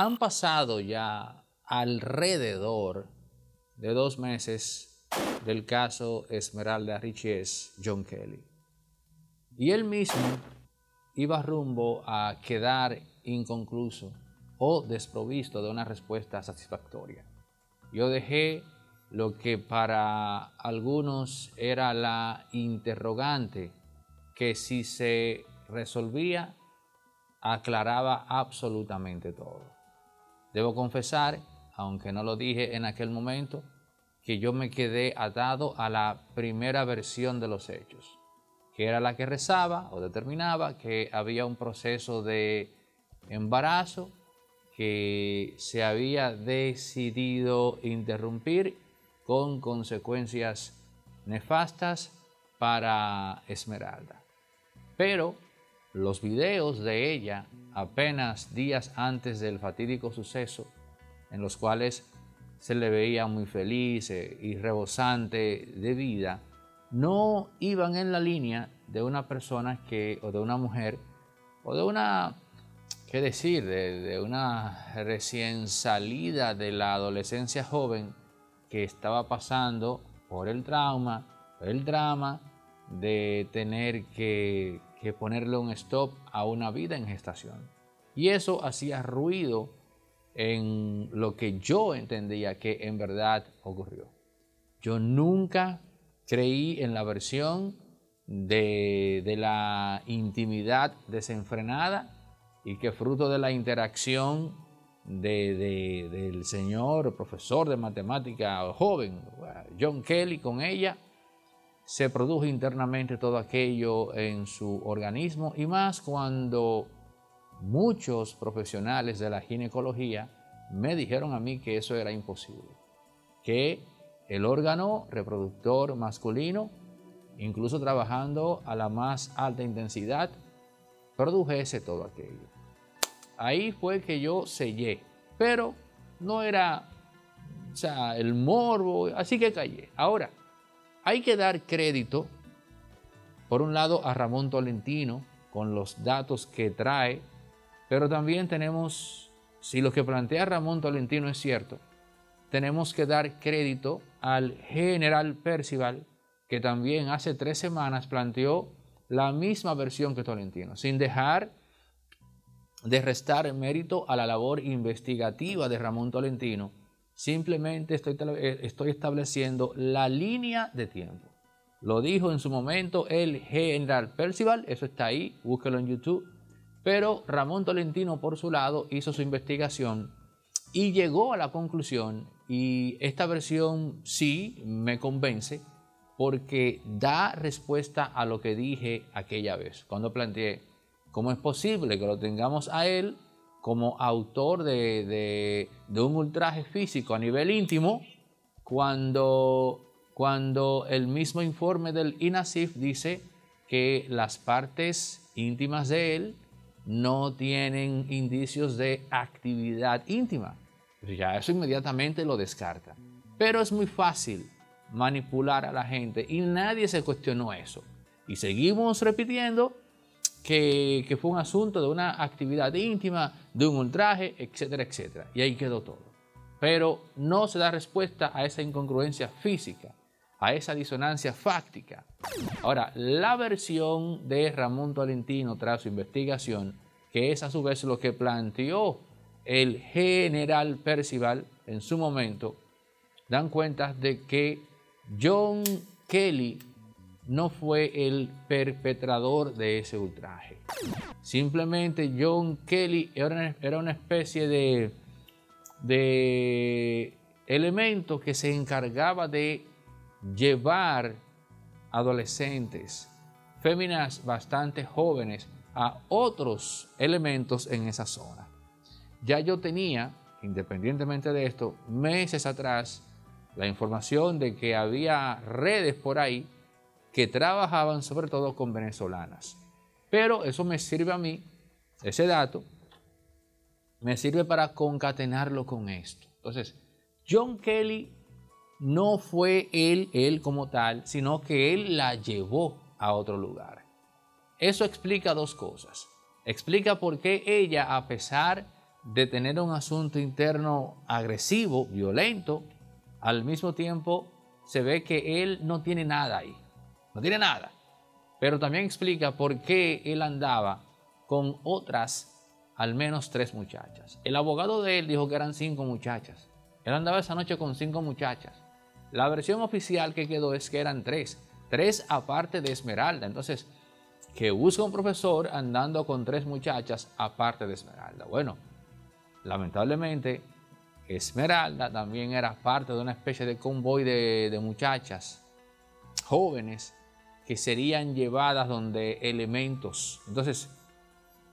Han pasado ya alrededor de 2 meses del caso Esmeralda Richiez, John Kelly. Y él mismo iba rumbo a quedar inconcluso o desprovisto de una respuesta satisfactoria. Yo dejé lo que para algunos era la interrogante que si se resolvía aclaraba absolutamente todo. Debo confesar, aunque no lo dije en aquel momento, que yo me quedé atado a la primera versión de los hechos, que era la que rezaba o determinaba que había un proceso de embarazo que se había decidido interrumpir con consecuencias nefastas para Esmeralda. Pero los videos de ella, apenas días antes del fatídico suceso, en los cuales se le veía muy feliz y rebosante de vida, no iban en la línea de una persona que, o de una mujer, o de una, qué decir, de una recién salida de la adolescencia joven que estaba pasando por el trauma, el drama de tener que ponerle un stop a una vida en gestación. Y eso hacía ruido en lo que yo entendía que en verdad ocurrió. Yo nunca creí en la versión de la intimidad desenfrenada y que fruto de la interacción del señor profesor de matemática joven, John Kelly, con ella, se produjo internamente todo aquello en su organismo, y más cuando muchos profesionales de la ginecología me dijeron a mí que eso era imposible, que el órgano reproductor masculino, incluso trabajando a la más alta intensidad, produjese todo aquello. Ahí fue que yo sellé, pero no era, o sea, el morbo, así que callé. Ahora, hay que dar crédito, por un lado, a Ramón Tolentino con los datos que trae, pero también tenemos, si lo que plantea Ramón Tolentino es cierto, tenemos que dar crédito al general Percival, que también hace 3 semanas planteó la misma versión que Tolentino, sin dejar de restar mérito a la labor investigativa de Ramón Tolentino. Simplemente estoy estableciendo la línea de tiempo. Lo dijo en su momento el general Percival, eso está ahí, búsquelo en YouTube. Pero Ramón Tolentino, por su lado, hizo su investigación y llegó a la conclusión, y esta versión sí me convence porque da respuesta a lo que dije aquella vez, cuando planteé cómo es posible que lo tengamos a él como autor de un ultraje físico a nivel íntimo, cuando el mismo informe del Inacif dice que las partes íntimas de él no tienen indicios de actividad íntima. Ya eso inmediatamente lo descarta. Pero es muy fácil manipular a la gente y nadie se cuestionó eso. Y seguimos repitiendo que fue un asunto de una actividad íntima, de un ultraje, etcétera, etcétera. Y ahí quedó todo. Pero no se da respuesta a esa incongruencia física, a esa disonancia fáctica. Ahora, la versión de Ramón Tolentino tras su investigación, que es a su vez lo que planteó el general Percival en su momento, dan cuenta de que John Kelly no fue el perpetrador de ese ultraje. Simplemente John Kelly era una especie de elemento que se encargaba de llevar adolescentes, féminas bastante jóvenes, a otros elementos en esa zona. Ya yo tenía, independientemente de esto, meses atrás, la información de que había redes por ahí que trabajaban sobre todo con venezolanas. Pero eso me sirve a mí, ese dato, me sirve para concatenarlo con esto. Entonces, John Kelly no fue él como tal, sino que él la llevó a otro lugar. Eso explica 2 cosas. Explica por qué ella, a pesar de tener un asunto interno agresivo, violento, al mismo tiempo se ve que él no tiene nada ahí, no tiene nada. Pero también explica por qué él andaba con otras, al menos 3 muchachas. El abogado de él dijo que eran 5 muchachas. Él andaba esa noche con 5 muchachas. La versión oficial que quedó es que eran 3 aparte de Esmeralda. Entonces, que busca un profesor andando con 3 muchachas aparte de Esmeralda. Bueno, lamentablemente, Esmeralda también era parte de una especie de convoy de muchachas jóvenes que serían llevadas donde elementos. Entonces,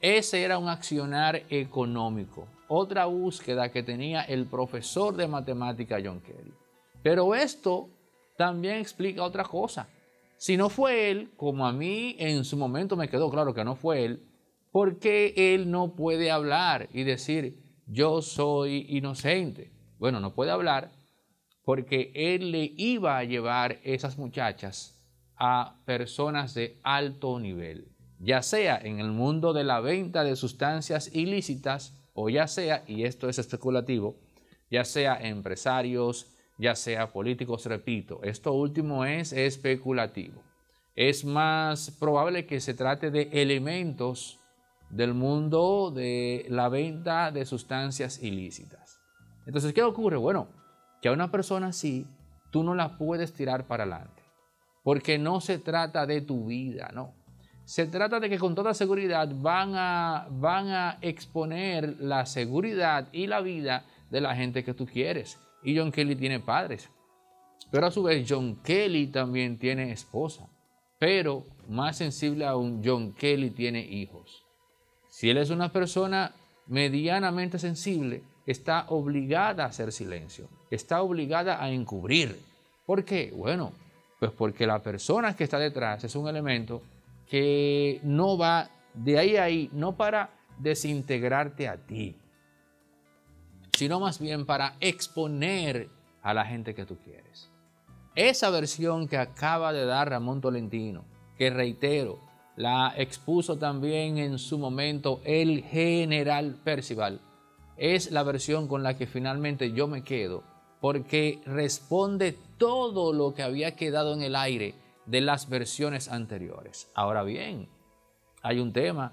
ese era un accionar económico. Otra búsqueda que tenía el profesor de matemática John Kelly. Pero esto también explica otra cosa. Si no fue él, como a mí en su momento me quedó claro que no fue él, ¿por qué él no puede hablar y decir yo soy inocente? Bueno, no puede hablar porque él le iba a llevar esas muchachas a personas de alto nivel, ya sea en el mundo de la venta de sustancias ilícitas o ya sea, y esto es especulativo, ya sea empresarios, ya sea políticos, repito, esto último es especulativo. Es más probable que se trate de elementos del mundo de la venta de sustancias ilícitas. Entonces, ¿qué ocurre? Bueno, que a una persona así, tú no la puedes tirar para adelante, porque no se trata de tu vida, no. Se trata de que con toda seguridad van a exponer la seguridad y la vida de la gente que tú quieres. Y John Kelly tiene padres, pero a su vez John Kelly también tiene esposa, pero más sensible aún, John Kelly tiene hijos. Si él es una persona medianamente sensible, está obligada a hacer silencio, está obligada a encubrir. ¿Por qué? Bueno, pues porque la persona que está detrás es un elemento que no va de ahí a ahí, no para desintegrarte a ti, sino más bien para exponer a la gente que tú quieres. Esa versión que acaba de dar Ramón Tolentino, que reitero, la expuso también en su momento el general Percival, es la versión con la que finalmente yo me quedo, porque responde todo lo que había quedado en el aire de las versiones anteriores. Ahora bien, hay un tema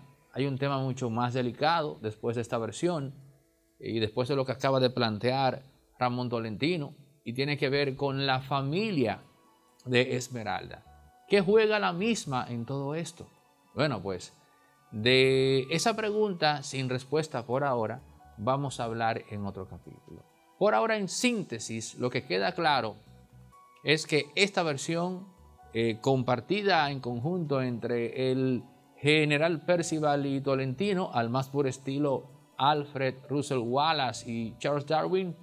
mucho más delicado después de esta versión, y después de lo que acaba de plantear Ramón Tolentino, y tiene que ver con la familia de Esmeralda. ¿Qué juega la misma en todo esto? Bueno, pues de esa pregunta sin respuesta por ahora vamos a hablar en otro capítulo. Por ahora, en síntesis, lo que queda claro es que esta versión compartida en conjunto entre el general Percival y Tolentino, al más puro estilo Alfred Russel Wallace y Charles Darwin,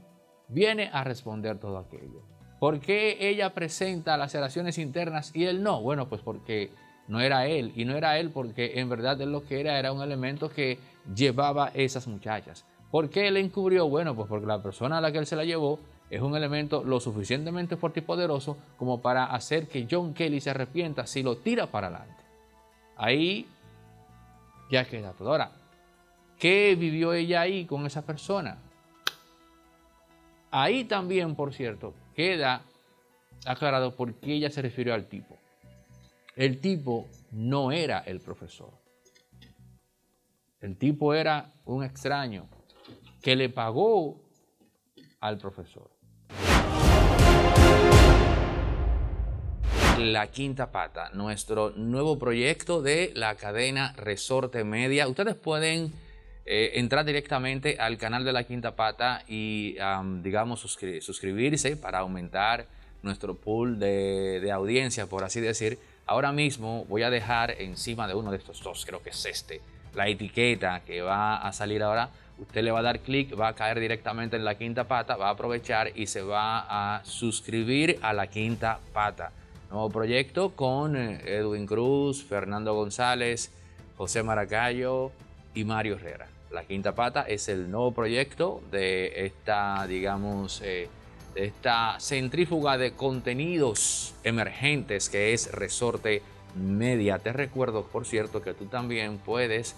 viene a responder todo aquello. ¿Por qué ella presenta laceraciones internas y él no? Bueno, pues porque no era él, y no era él porque en verdad él lo que era un elemento que llevaba esas muchachas. ¿Por qué él encubrió? Bueno, pues porque la persona a la que él se la llevó es un elemento lo suficientemente fuerte y poderoso como para hacer que John Kelly se arrepienta si lo tira para adelante. Ahí ya queda todo. Ahora, ¿qué vivió ella ahí con esa persona? Ahí también, por cierto, queda aclarado por qué ella se refirió al tipo. El tipo no era el profesor. El tipo era un extraño que le pagó al profesor. La Quinta Pata, nuestro nuevo proyecto de la cadena Resorte Media. Ustedes pueden entrar directamente al canal de La Quinta Pata y, digamos, suscribirse para aumentar nuestro pool de audiencia, por así decir. Ahora mismo voy a dejar encima de uno de estos dos, creo que es este, la etiqueta que va a salir ahora. Usted le va a dar clic, va a caer directamente en La Quinta Pata, va a aprovechar y se va a suscribir a La Quinta Pata. Nuevo proyecto con Edwin Cruz, Fernando González, José Maracayo y Mario Herrera. La Quinta Pata es el nuevo proyecto de esta, digamos, esta centrífuga de contenidos emergentes que es Resorte Media. Te recuerdo, por cierto, que tú también puedes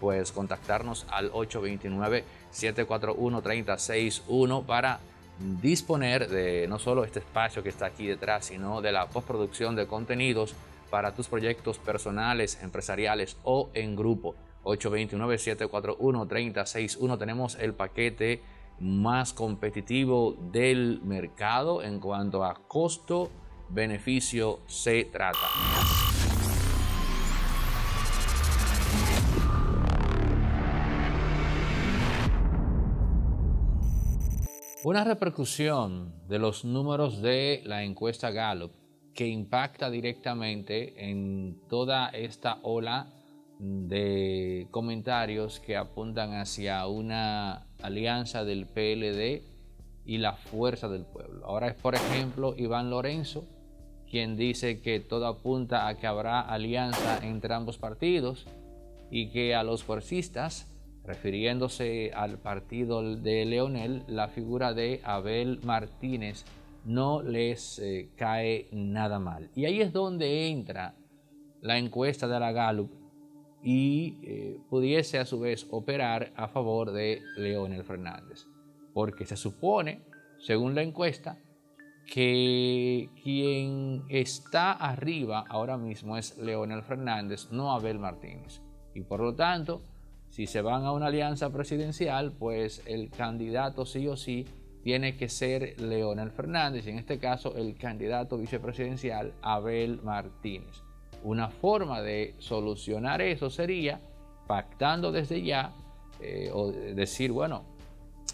pues contactarnos al 829-741-3061 para disponer de no solo este espacio que está aquí detrás, sino de la postproducción de contenidos para tus proyectos personales, empresariales o en grupo. 829-741-3061. Tenemos el paquete más competitivo del mercado en cuanto a costo-beneficio se trata. Una repercusión de los números de la encuesta Gallup que impacta directamente en toda esta ola de comentarios que apuntan hacia una alianza del PLD y la fuerza del pueblo. Ahora es, por ejemplo, Iván Lorenzo, quien dice que todo apunta a que habrá alianza entre ambos partidos y que a los fuercistas, refiriéndose al partido de Leonel, la figura de Abel Martínez no les cae nada mal. Y ahí es donde entra la encuesta de la Gallup y pudiese a su vez operar a favor de Leonel Fernández. Porque se supone, según la encuesta, que quien está arriba ahora mismo es Leonel Fernández, no Abel Martínez. Y por lo tanto, si se van a una alianza presidencial, pues el candidato sí o sí tiene que ser Leonel Fernández, y en este caso el candidato vicepresidencial Abel Martínez. Una forma de solucionar eso sería pactando desde ya, o decir, bueno,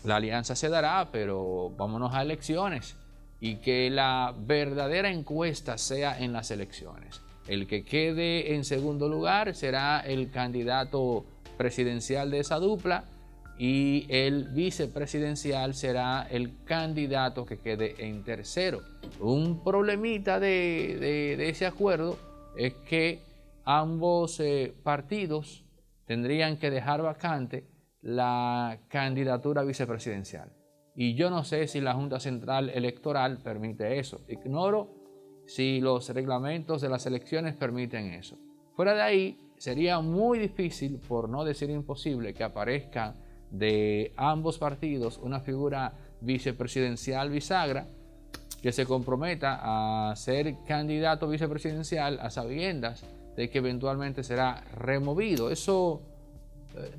la alianza se dará, pero vámonos a elecciones y que la verdadera encuesta sea en las elecciones. El que quede en segundo lugar será el candidato presidencial de esa dupla y el vicepresidencial será el candidato que quede en tercero. Un problemita de ese acuerdo es que ambos partidos tendrían que dejar vacante la candidatura vicepresidencial. Y yo no sé si la Junta Central Electoral permite eso. Ignoro si los reglamentos de las elecciones permiten eso. Fuera de ahí, sería muy difícil, por no decir imposible, que aparezca de ambos partidos una figura vicepresidencial bisagra que se comprometa a ser candidato vicepresidencial a sabiendas de que eventualmente será removido. Eso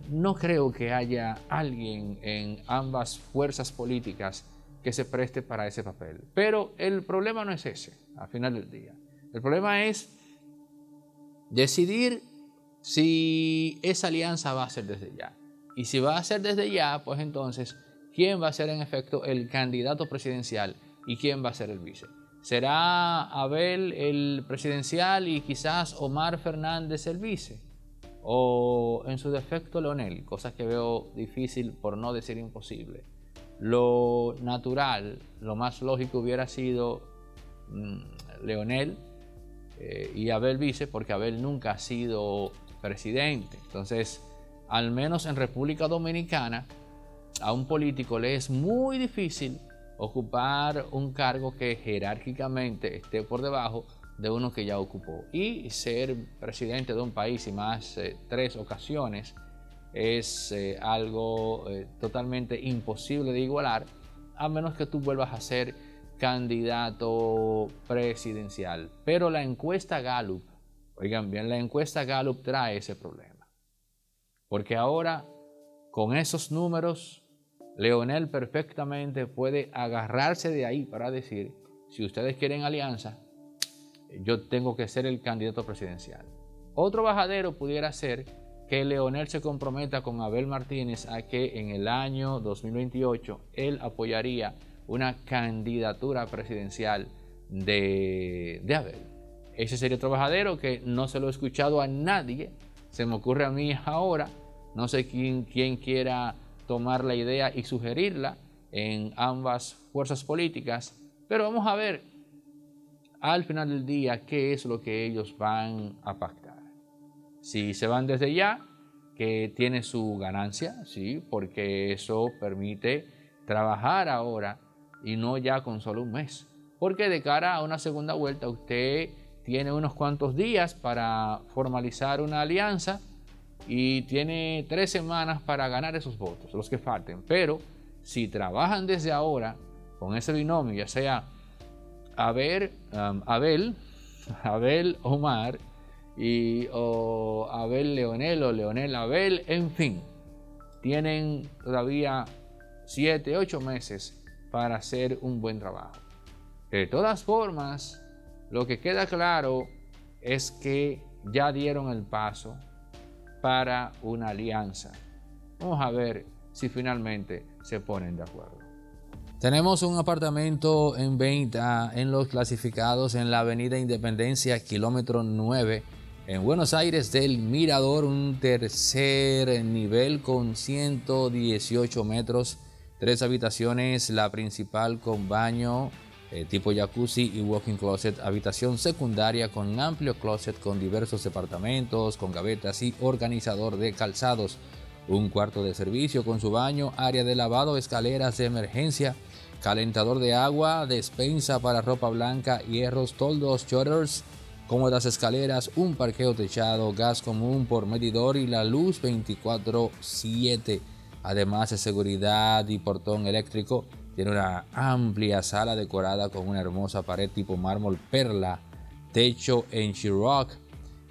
no creo que haya alguien en ambas fuerzas políticas que se preste para ese papel. Pero el problema no es ese, al final del día. El problema es decidir si esa alianza va a ser desde ya. Y si va a ser desde ya, pues entonces, ¿quién va a ser en efecto el candidato presidencial y quién va a ser el vice? ¿Será Abel el presidencial y quizás Omar Fernández el vice? ¿O en su defecto Leonel? Cosa que veo difícil, por no decir imposible. Lo natural, lo más lógico hubiera sido Leonel y Abel vice, porque Abel nunca ha sido presidente. Entonces, al menos en República Dominicana, a un político le es muy difícil ocupar un cargo que jerárquicamente esté por debajo de uno que ya ocupó. Y ser presidente de un país y más 3 ocasiones es algo totalmente imposible de igualar, a menos que tú vuelvas a ser candidato presidencial. Pero la encuesta Gallup, oigan bien, la encuesta Gallup trae ese problema. Porque ahora, con esos números, Leonel perfectamente puede agarrarse de ahí para decir, si ustedes quieren alianza, yo tengo que ser el candidato presidencial. Otro bajadero pudiera ser que Leonel se comprometa con Abel Martínez a que en el año 2028 él apoyaría una candidatura presidencial de Abel. Ese sería otro bajadero que no se lo he escuchado a nadie. Se me ocurre a mí ahora, no sé quién quiera tomar la idea y sugerirla en ambas fuerzas políticas, pero vamos a ver al final del día qué es lo que ellos van a pactar. Si se van desde ya, que tiene su ganancia, sí, porque eso permite trabajar ahora y no ya con solo un mes, porque de cara a una segunda vuelta usted tiene unos cuantos días para formalizar una alianza y tiene 3 semanas para ganar esos votos, los que falten. Pero si trabajan desde ahora con ese binomio, ya sea Abel Omar o Abel Leonel o Leonel Abel, en fin, tienen todavía 7, 8 meses para hacer un buen trabajo. De todas formas, lo que queda claro es que ya dieron el paso para una alianza. Vamos a ver si finalmente se ponen de acuerdo. Tenemos un apartamento en venta en los clasificados en la avenida Independencia, kilómetro 9, en Buenos Aires del Mirador, un tercer nivel con 118 metros, 3 habitaciones, la principal con baño tipo jacuzzi y walk-in closet, habitación secundaria con amplio closet con diversos departamentos, con gavetas y organizador de calzados, un cuarto de servicio con su baño, área de lavado, escaleras de emergencia, calentador de agua, despensa para ropa blanca, hierros, toldos, shutters, cómodas escaleras, un parqueo techado, gas común por medidor y la luz 24/7. Además de seguridad y portón eléctrico, tiene una amplia sala decorada con una hermosa pared tipo mármol perla, techo en Chiroc,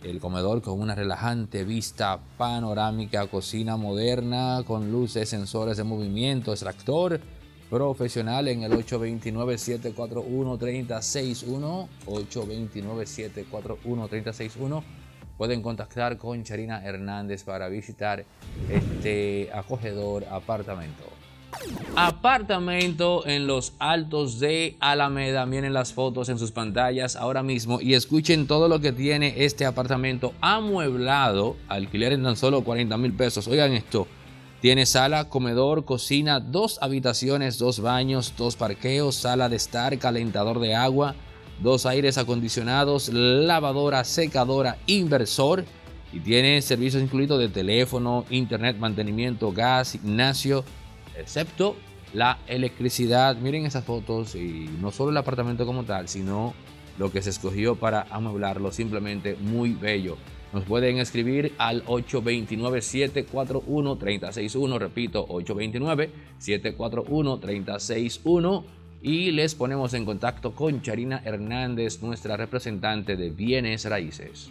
el comedor con una relajante vista panorámica, cocina moderna con luces, sensores de movimiento, extractor profesional en el 829-741-3061, 829-741-3061. Pueden contactar con Charina Hernández para visitar este acogedor apartamento. Apartamento en los Altos de Alameda. Miren las fotos en sus pantallas ahora mismo y escuchen todo lo que tiene este apartamento amueblado. Alquiler en tan solo 40 mil pesos. Oigan esto. Tiene sala, comedor, cocina, 2 habitaciones, 2 baños, 2 parqueos, sala de estar, calentador de agua, 2 aires acondicionados, lavadora, secadora, inversor. Y tiene servicios incluidos de teléfono, internet, mantenimiento, gas, gimnasio, excepto la electricidad. Miren esas fotos y no solo el apartamento como tal, sino lo que se escogió para amueblarlo. Simplemente muy bello. Nos pueden escribir al 829-741-3061, repito, 829-741-3061 y les ponemos en contacto con Charina Hernández, nuestra representante de Bienes Raíces.